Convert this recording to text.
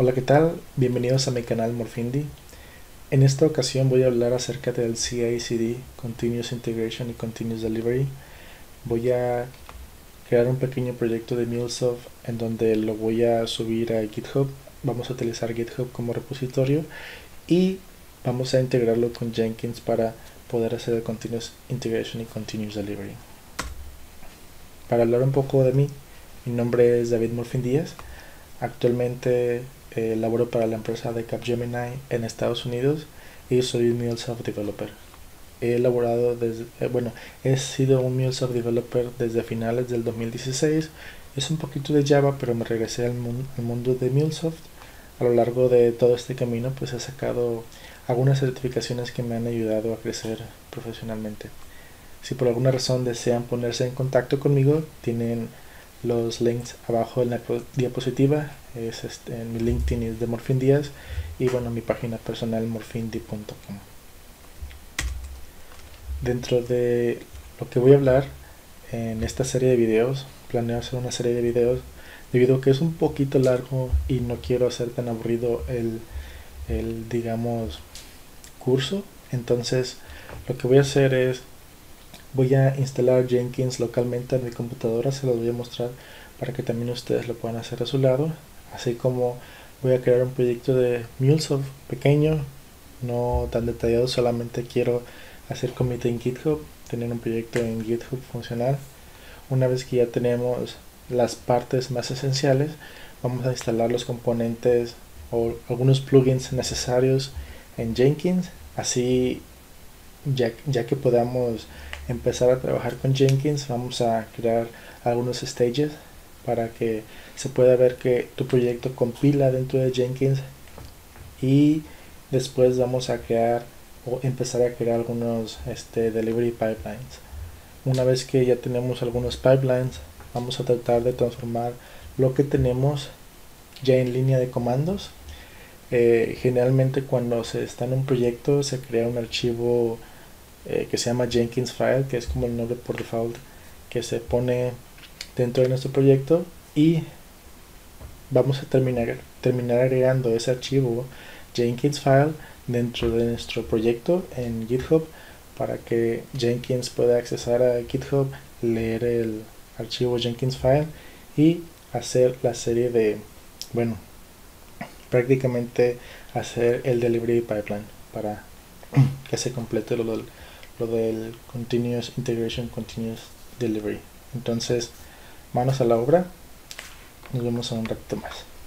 Hola, ¿qué tal? Bienvenidos a mi canal Morfindi. En esta ocasión voy a hablar acerca del CI/CD, Continuous Integration y Continuous Delivery. Voy a crear un pequeño proyecto de MuleSoft en donde lo voy a subir a GitHub. Vamos a utilizar GitHub como repositorio y vamos a integrarlo con Jenkins para poder hacer el Continuous Integration y Continuous Delivery. Para hablar un poco de mí, mi nombre es David Morfin Díaz. Actualmente laboro para la empresa de Capgemini en Estados Unidos y soy un MuleSoft Developer. He sido un MuleSoft Developer desde finales del 2016. Es un poquito de Java, pero me regresé al mundo de MuleSoft. A lo largo de todo este camino, pues he sacado algunas certificaciones que me han ayudado a crecer profesionalmente. Si por alguna razón desean ponerse en contacto conmigo, tienen los links abajo en la diapositiva. En mi LinkedIn es de Morfin Díaz y bueno, mi página personal morfindi.com. Dentro de lo que voy a hablar en esta serie de videos, planeo hacer una serie de videos debido a que es un poquito largo y no quiero hacer tan aburrido el digamos curso. Entonces lo que voy a hacer es voy a instalar Jenkins localmente en mi computadora. Se los voy a mostrar para que también ustedes lo puedan hacer a su lado. Así como voy a crear un proyecto de MuleSoft pequeño, no tan detallado, solamente quiero hacer commit en GitHub, tener un proyecto en GitHub funcional. Una vez que ya tenemos las partes más esenciales, vamos a instalar los componentes o algunos plugins necesarios en Jenkins. Así ya que podamos empezar a trabajar con Jenkins, vamos a crear algunos stages para que se pueda ver que tu proyecto compila dentro de Jenkins, y después vamos a crear o empezar a crear algunos delivery pipelines. Una vez que ya tenemos algunos pipelines, vamos a tratar de transformar lo que tenemos ya en línea de comandos. Generalmente cuando se está en un proyecto se crea un archivo que se llama Jenkinsfile, que es como el nombre por default que se pone dentro de nuestro proyecto, y vamos a terminar agregando ese archivo Jenkinsfile dentro de nuestro proyecto en GitHub para que Jenkins pueda accesar a GitHub, leer el archivo Jenkinsfile y hacer la serie de, bueno, prácticamente hacer el delivery pipeline para que se complete lo del Continuous Integration, Continuous Delivery. Entonces, manos a la obra. Nos vemos en un ratito más.